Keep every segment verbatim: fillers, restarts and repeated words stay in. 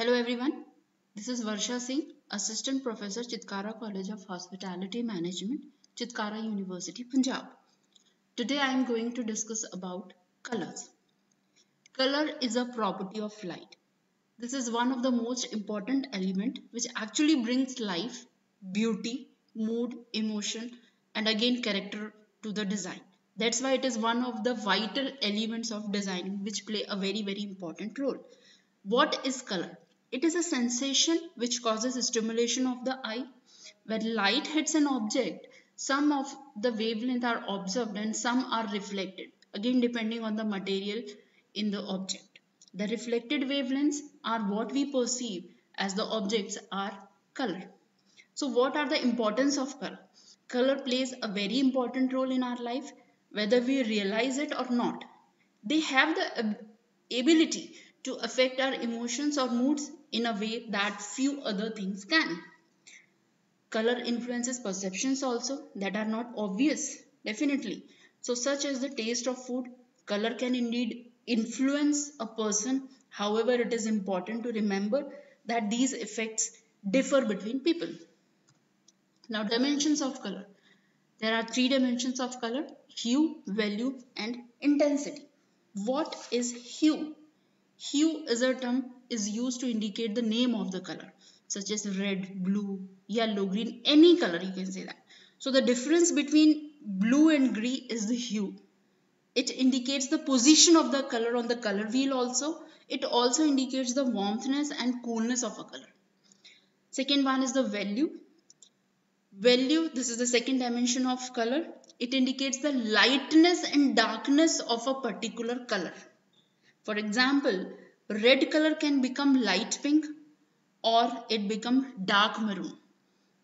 Hello everyone, this is Varsha Singh, Assistant Professor, Chitkara College of Hospitality Management, Chitkara University, Punjab. Today I am going to discuss about colors. Color is a property of light. This is one of the most important element which actually brings life, beauty, mood, emotion and again character to the design. That's why it is one of the vital elements of design which play a very very important role. What is color? It is a sensation which causes stimulation of the eye. When light hits an object, some of the wavelengths are observed and some are reflected. Again, depending on the material in the object. The reflected wavelengths are what we perceive as the objects are color. So what are the importance of color? Color plays a very important role in our life, whether we realize it or not. They have the ability to affect our emotions or moods in a way that few other things can. Color influences perceptions also that are not obvious, definitely. So such as the taste of food, color can indeed influence a person. However, it is important to remember that these effects differ between people. Now, dimensions of color. There are three dimensions of color: hue, value and intensity. What is hue? Hue is a term is used to indicate the name of the color, such as red, blue, yellow, green, any color you can say that. So the difference between blue and green is the hue. It indicates the position of the color on the color wheel also. It also indicates the warmthness and coolness of a color. Second one is the value. Value, this is the second dimension of color. It indicates the lightness and darkness of a particular color. For example, red color can become light pink or it become dark maroon.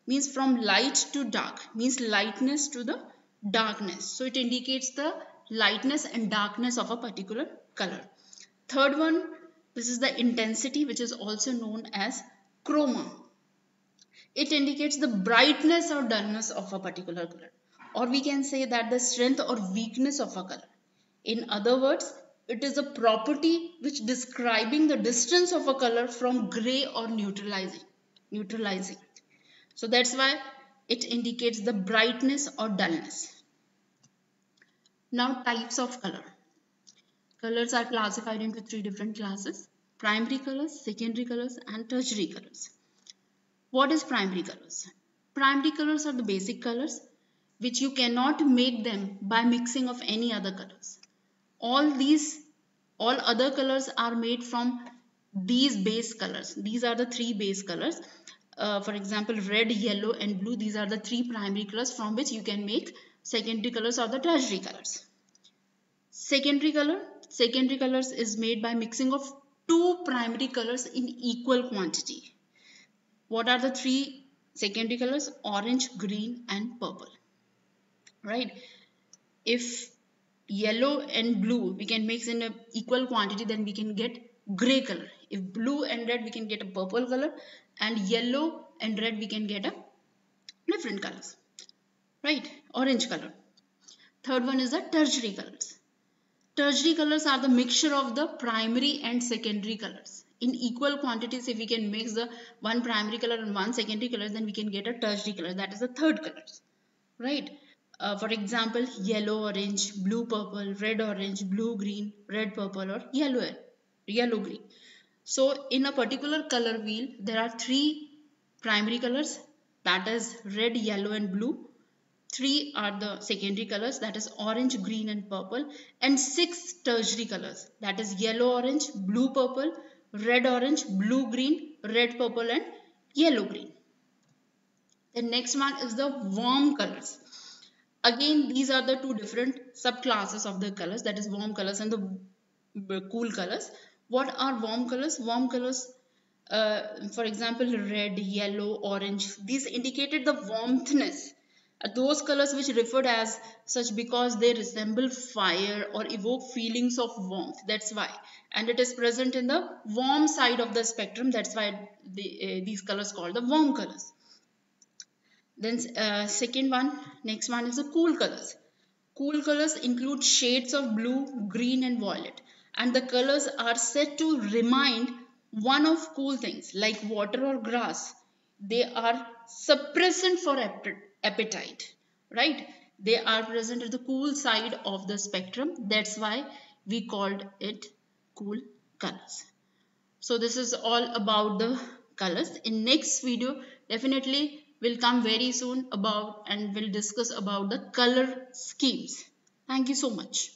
Means from light to dark, means lightness to the darkness. So it indicates the lightness and darkness of a particular color. Third one, this is the intensity, which is also known as chroma. It indicates the brightness or dullness of a particular color. Or we can say that the strength or weakness of a color. In other words, it is a property which describing the distance of a color from gray or neutralizing. neutralizing. So that's why it indicates the brightness or dullness. Now, types of color. Colors are classified into three different classes: primary colors, secondary colors and tertiary colors. What is primary colors? Primary colors are the basic colors which you cannot make them by mixing of any other colors. All these, all other colors are made from these base colors. These are the three base colors. Uh, for example, red, yellow and blue. These are the three primary colors from which you can make secondary colors or the tertiary colors. Secondary color. Secondary colors is made by mixing of two primary colors in equal quantity. What are the three secondary colors? Orange, green and purple. Right? If yellow and blue we can mix in an equal quantity, then we can get gray color. If blue and red, we can get a purple color, and yellow and red we can get a different colors, right? Orange color. Third one is the tertiary colors. Tertiary colors are the mixture of the primary and secondary colors in equal quantities. If we can mix the one primary color and one secondary color, then we can get a tertiary color, that is the third colors, right? Uh, for example, yellow, orange, blue, purple, red, orange, blue, green, red, purple or yellow, yellow, green. So in a particular color wheel, there are three primary colors, that is red, yellow and blue. Three are the secondary colors, that is orange, green and purple, and six tertiary colors, that is yellow, orange, blue, purple, red, orange, blue, green, red, purple and yellow, green. The next one is the warm colors. Again, these are the two different subclasses of the colors, that is warm colors and the cool colors. What are warm colors? Warm colors, uh, for example, red, yellow, orange. These indicated the warmthness. Those colors which referred as such because they resemble fire or evoke feelings of warmth. That's why. And it is present in the warm side of the spectrum. That's why the, uh, these colors called the warm colors. Then uh, second one, next one is the cool colors. Cool colors include shades of blue, green and violet. And the colors are said to remind one of cool things like water or grass, they are suppressant for appetite, right? They are present at the cool side of the spectrum. That's why we called it cool colors. So this is all about the colors. In next video, definitely will come very soon about and we'll discuss about the color schemes. Thank you so much.